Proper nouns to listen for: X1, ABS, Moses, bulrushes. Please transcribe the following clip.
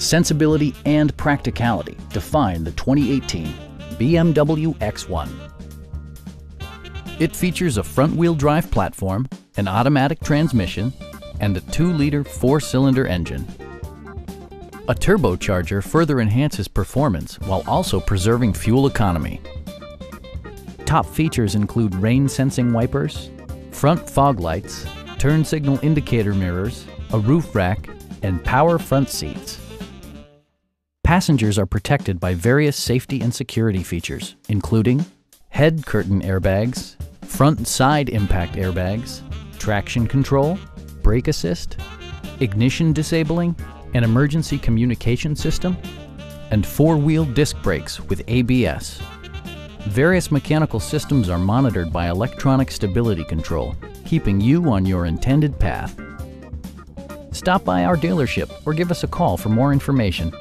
sensibility, and practicality define the 2018 BMW X1. It features a front-wheel drive platform, an automatic transmission, and a 2-liter 4-cylinder engine. A turbocharger further enhances performance while also preserving fuel economy. Top features include rain-sensing wipers, front fog lights, turn signal indicator mirrors, a roof rack, and power front seats. Passengers are protected by various safety and security features, including head curtain airbags, front and side impact airbags, traction control, brake assist, ignition disabling, an emergency communication system, and four-wheel disc brakes with ABS. Various mechanical systems are monitored by electronic stability control, keeping you on your intended path. Stop by our dealership or give us a call for more information.